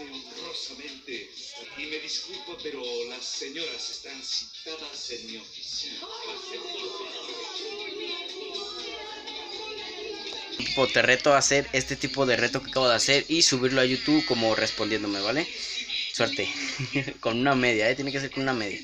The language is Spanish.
Avíseme honrosamente y me disculpo, pero las señoras están citadas en mi oficina. Te reto a hacer este tipo de reto que acabo de hacer y subirlo a YouTube como respondiéndome, ¿vale? Suerte. Con una media, tiene que ser con una media.